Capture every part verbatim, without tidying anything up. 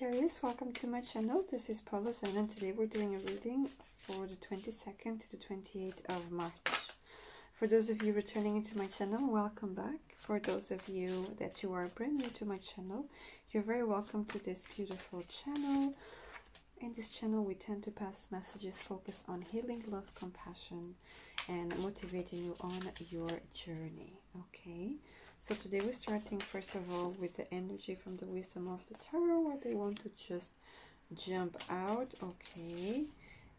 Sagittarius, welcome to my channel. This is Paula Sen, and today we're doing a reading for the twenty-second to the twenty-eighth of March. For those of you returning into my channel, welcome back. For those of you that you are brand new to my channel, you're very welcome to this beautiful channel. In this channel, we tend to pass messages focused on healing, love, compassion, and motivating you on your journey, okay? So today we're starting first of all with the energy from the Wisdom of the Tarot, where they want to just jump out, okay?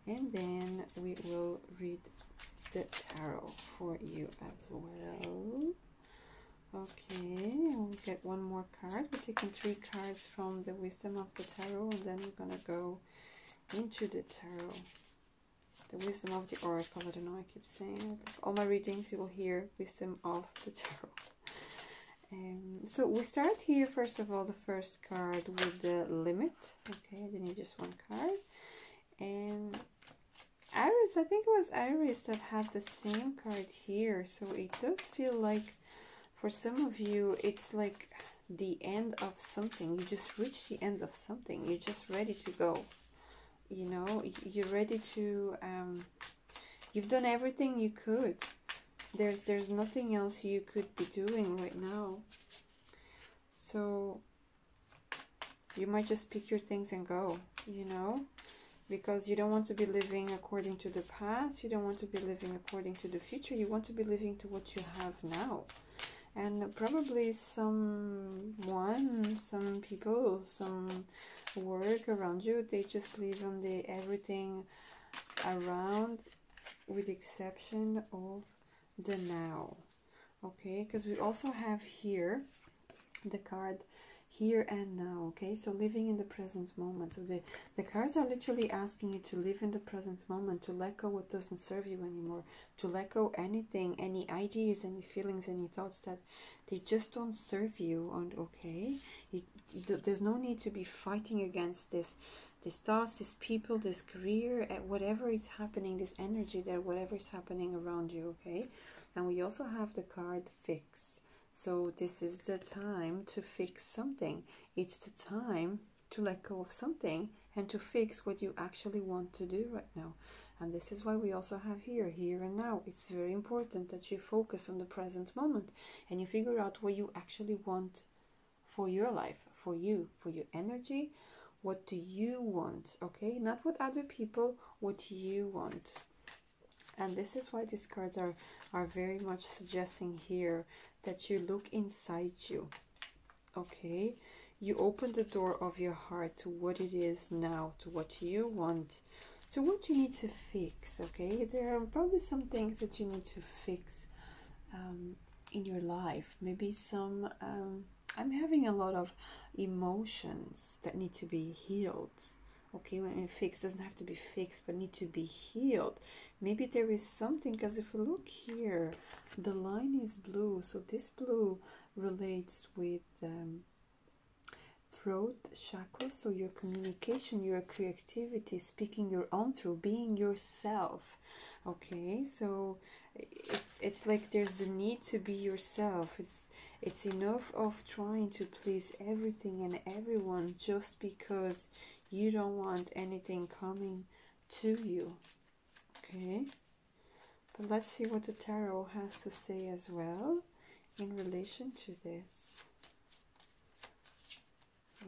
And then we will read the tarot for you as well. Okay, we'll get one more card. We're taking three cards from the Wisdom of the Tarot, and then we're gonna go into the tarot. The Wisdom of the Oracle. I don't know, I keep saying it. All my readings you will hear Wisdom of the Tarot. Um, so we start here, first of all, the first card with the limit. Okay, they need just one card. And Iris, I think it was Iris that had the same card here. So it does feel like, for some of you, it's like the end of something. You just reach the end of something. You're just ready to go. You know, you're ready to, um, you've done everything you could. There's there's nothing else you could be doing right now. So you might just pick your things and go, you know, because you don't want to be living according to the past. You don't want to be living according to the future. You want to be living to what you have now. And probably someone, some people, some work around you, they just leave on the everything around with the exception of the now, okay? Because we also have here the card here and now, okay? So living in the present moment. So the the cards are literally asking you to live in the present moment, to let go what doesn't serve you anymore, to let go anything, any ideas, any feelings, any thoughts that they just don't serve you. And okay, you, you, there's no need to be fighting against this These thoughts, these people, this career, whatever is happening, this energy there, whatever is happening around you, okay? And we also have the card fix. So this is the time to fix something. It's the time to let go of something and to fix what you actually want to do right now. And this is why we also have here, here and now. It's very important that you focus on the present moment and you figure out what you actually want for your life, for you, for your energy. What do you want, okay? Not what other people, what you want. And this is why these cards are, are very much suggesting here that you look inside you, okay? You open the door of your heart to what it is now, to what you want, to what you need to fix, okay? There are probably some things that you need to fix um, in your life. Maybe some... Um, I'm having a lot of emotions that need to be healed, okay? When it fixed, doesn't have to be fixed, but need to be healed. Maybe there is something, because if you look here, the line is blue, so this blue relates with um, throat chakra, so your communication, your creativity, speaking your own truth, being yourself, okay? So it's, it's like there's the need to be yourself. It's It's enough of trying to please everything and everyone just because you don't want anything coming to you, okay? But let's see what the tarot has to say as well in relation to this.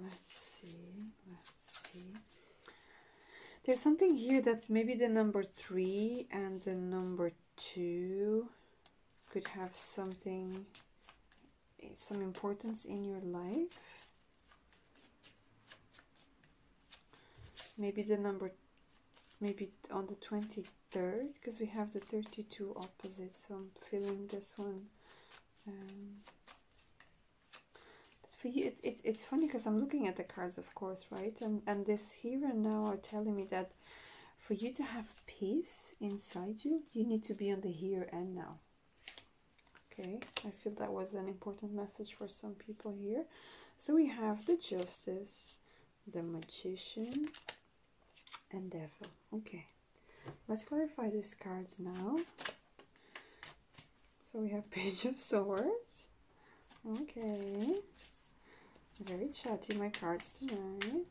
Let's see, let's see. There's something here that maybe the number three and the number two could have something... some importance in your life. Maybe the number, maybe on the twenty-third, because we have the thirty-two opposite, so I'm feeling this one. Um, for you, it, it, it's funny because I'm looking at the cards, of course, right? And, and this here and now are telling me that for you to have peace inside you, you need to be on the here and now. Okay, I feel that was an important message for some people here. So we have the Justice, the Magician, and Devil. Okay, let's clarify these cards now. So we have Page of Swords. Okay, Very chatty, my cards tonight.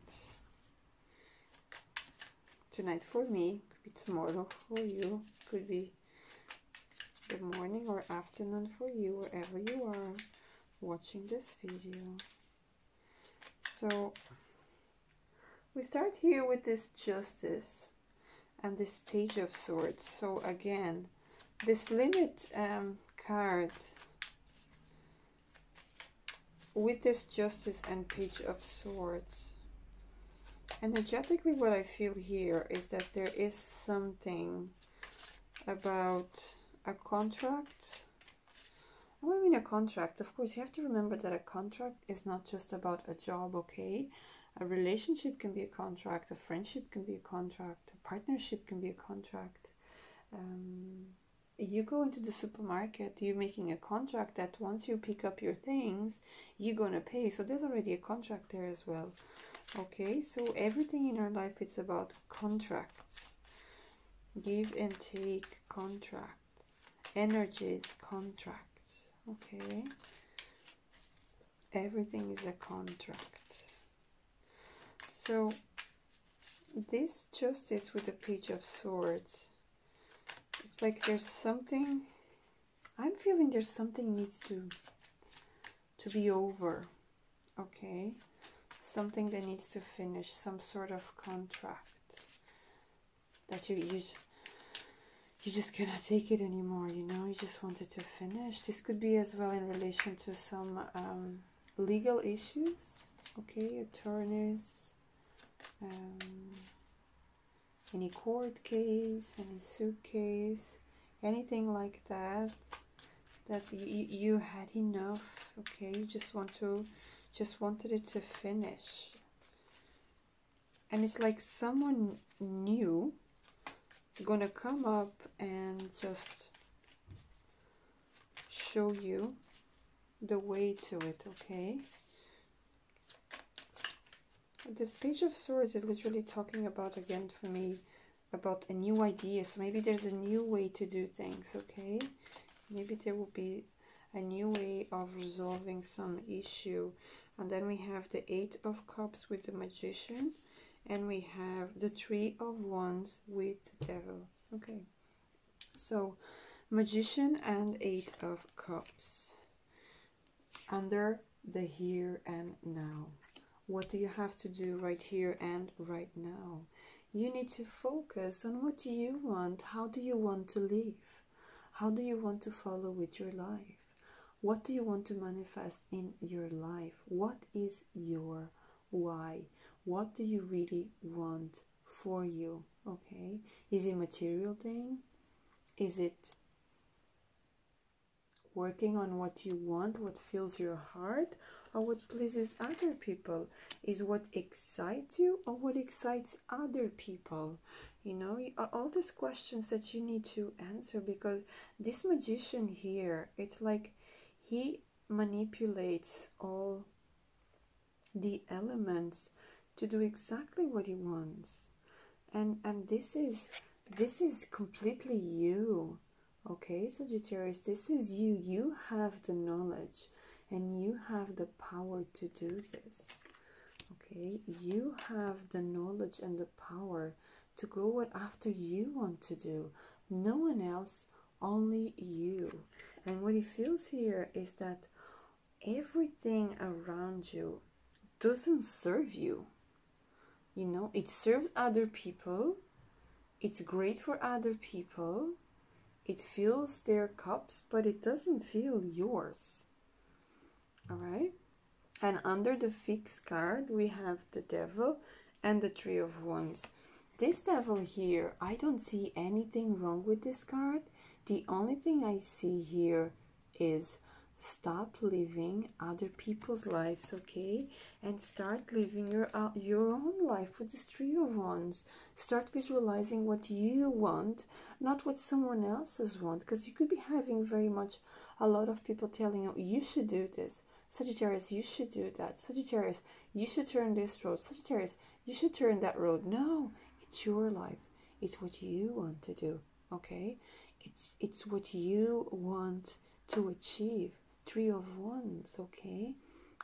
Tonight for me, could be tomorrow for you, could be the morning or afternoon for you, wherever you are watching this video. So we start here with this Justice and this Page of Swords. So again, this limit um, card with this Justice and Page of Swords. Energetically, what I feel here is that there is something about a contract. What do I mean a contract? Of course, you have to remember that a contract is not just about a job, okay? A relationship can be a contract, a friendship can be a contract, a partnership can be a contract. Um, you go into the supermarket, you're making a contract that once you pick up your things, you're gonna pay. So there's already a contract there as well. Okay, so everything in our life, it's about contracts. Give and take contracts, energies, contracts, okay? Everything is a contract. So this Justice with the Page of Swords, it's like there's something, I'm feeling there's something needs to, to be over, okay? Something that needs to finish, some sort of contract that you, you, you just cannot take it anymore, you know? You just want it to finish. This could be as well in relation to some um, legal issues, okay? Attorneys. Um, any court case, any suit case, anything like that, that you, you had enough, okay? You just want to, just wanted it to finish. And it's like someone new is gonna come up and just show you the way to it, okay? This Page of Swords is literally talking about, again for me, about a new idea. So maybe there's a new way to do things, okay? Maybe there will be a new way of resolving some issue. And then we have the Eight of Cups with the Magician. And we have the Three of Wands with the Devil. Okay. So, Magician and Eight of Cups. Under the here and now. What do you have to do right here and right now? You need to focus on what do you want. How do you want to live? How do you want to follow with your life? What do you want to manifest in your life? What is your why? What do you really want for you? Okay, is it material thing? Is it working on what you want, what fills your heart? Or what pleases other people? Is what excites you or what excites other people? You know, all these questions that you need to answer, because this Magician here, it's like he manipulates all the elements to do exactly what he wants. And and this is this is completely you. Okay, Sagittarius, this is you. You have the knowledge. And you have the power to do this, okay? You have the knowledge and the power to go after you want to do. No one else, only you. And what he feels here is that everything around you doesn't serve you. You know, it serves other people. It's great for other people. It fills their cups, but it doesn't fill yours. All right, and under the Fixed card we have the Devil and the Three of Wands. This Devil here, I don't see anything wrong with this card. The only thing I see here is stop living other people's lives, okay, and start living your uh, your own life with this Three of Wands. Start visualizing what you want, not what someone else's want, because you could be having very much a lot of people telling you you should do this. Sagittarius, you should do that. Sagittarius, you should turn this road. Sagittarius, you should turn that road. No, it's your life. It's what you want to do, okay? It's it's what you want to achieve. Three of Wands, okay?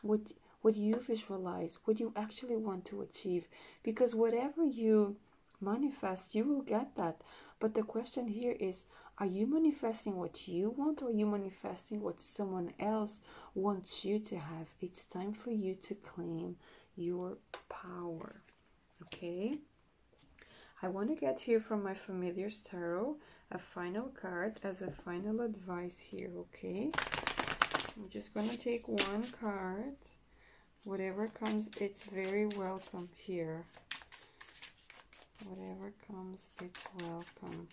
What what you visualize, what you actually want to achieve. Because whatever you manifest, you will get that. But the question here is, are you manifesting what you want, or are you manifesting what someone else wants you to have? It's time for you to claim your power, okay? I want to get here from my Familiarstarot a final card as a final advice here, okay? I'm just going to take one card. Whatever comes, it's very welcome here. Whatever comes, it's welcome.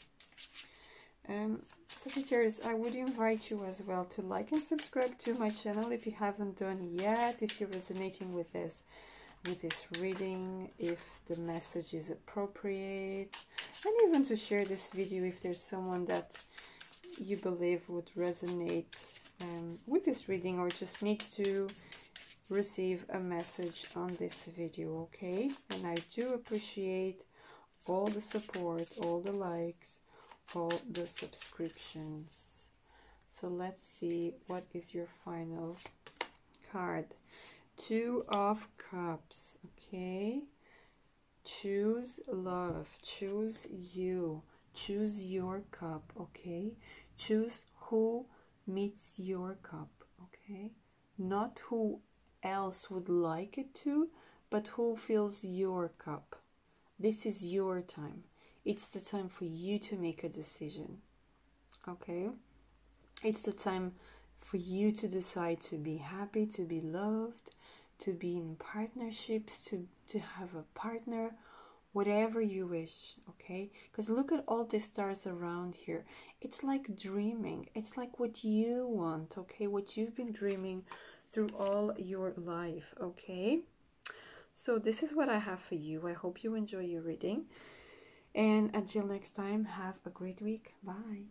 Um, Sagittarius, I would invite you as well to like and subscribe to my channel if you haven't done yet, if you're resonating with this with this reading, if the message is appropriate, and even to share this video if there's someone that you believe would resonate um, with this reading or just need to receive a message on this video, okay? And I do appreciate all the support, all the likes, all the subscriptions. So let's see, what is your final card? Two of Cups, okay? Choose love, choose you, choose your cup, okay? Choose who meets your cup, okay? Not who else would like it to, but who fills your cup. This is your time. It's the time for you to make a decision, okay? It's the time for you to decide to be happy, to be loved, to be in partnerships, to, to have a partner, whatever you wish, okay? Because look at all the stars around here. It's like dreaming. It's like what you want, okay? What you've been dreaming through all your life, okay? So this is what I have for you. I hope you enjoy your reading. And until next time, have a great week. Bye.